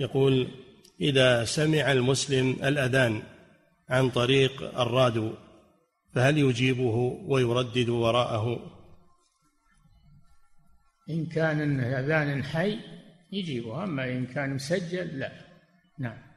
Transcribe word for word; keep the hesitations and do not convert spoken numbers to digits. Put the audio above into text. يقول: إذا سمع المسلم الأذان عن طريق الراديو فهل يجيبه ويردد وراءه؟ إن كان أذان حي يجيبه، أما إن كان مسجل لا. نعم.